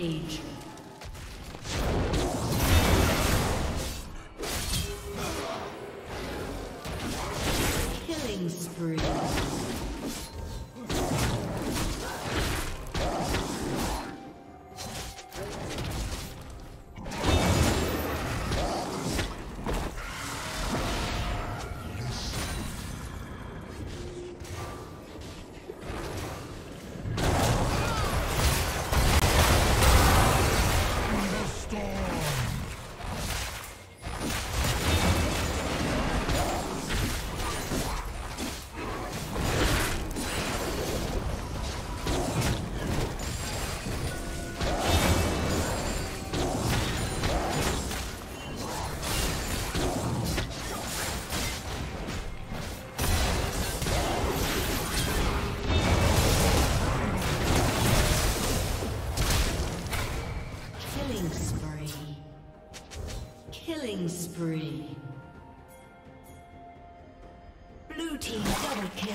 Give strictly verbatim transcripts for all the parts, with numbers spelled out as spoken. page. Killing spree. Spree. Blue team double kill.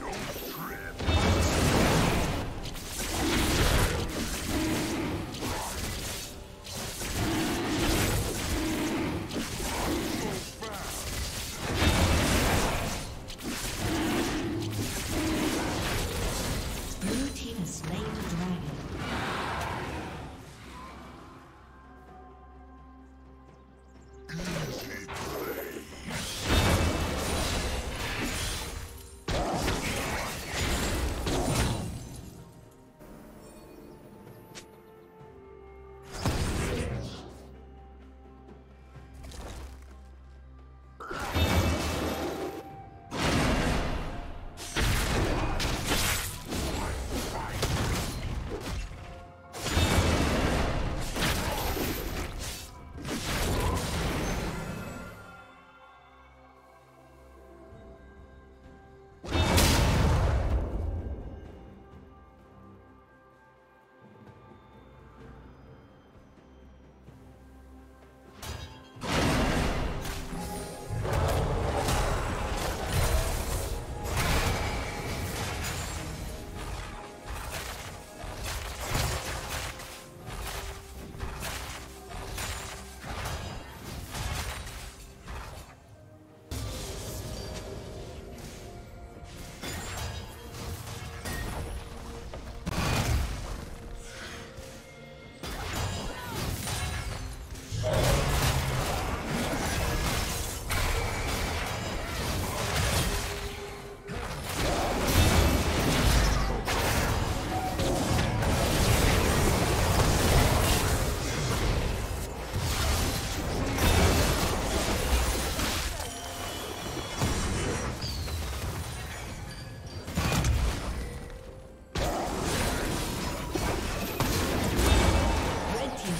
Don't trip. Blue team has slain the dragon. Easy play.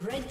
Red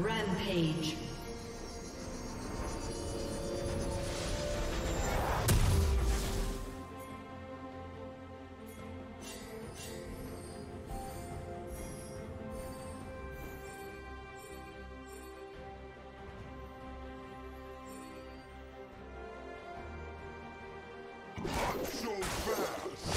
Rampage. Not so fast.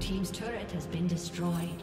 Team's turret has been destroyed.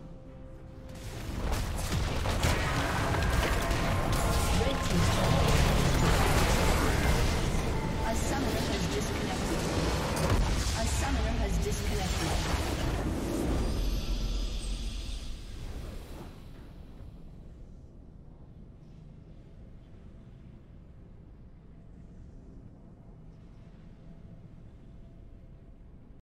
Disconnected. A summoner has disconnected.